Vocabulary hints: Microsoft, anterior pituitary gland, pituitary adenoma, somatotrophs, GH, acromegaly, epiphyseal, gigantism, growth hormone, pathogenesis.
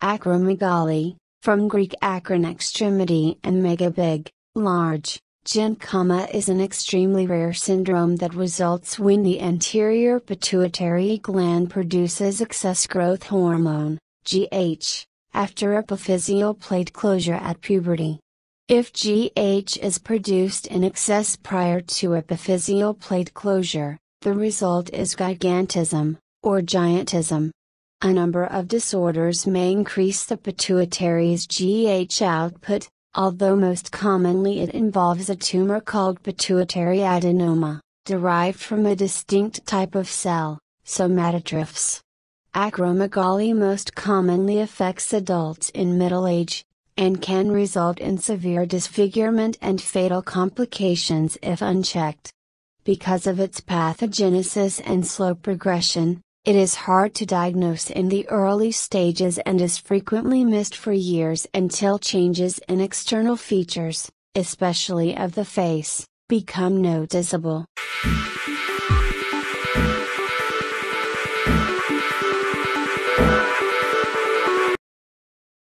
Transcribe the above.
Acromegaly, from Greek akron, extremity, and mega, big, large, gencoma is an extremely rare syndrome that results when the anterior pituitary gland produces excess growth hormone, GH, after epiphyseal plate closure at puberty. If GH is produced in excess prior to epiphyseal plate closure, the result is gigantism, or giantism. A number of disorders may increase the pituitary's GH output, although most commonly it involves a tumor called pituitary adenoma, derived from a distinct type of cell, somatotrophs. Acromegaly most commonly affects adults in middle age, and can result in severe disfigurement and fatal complications if unchecked. Because of its pathogenesis and slow progression, it is hard to diagnose in the early stages and is frequently missed for years until changes in external features, especially of the face, become noticeable.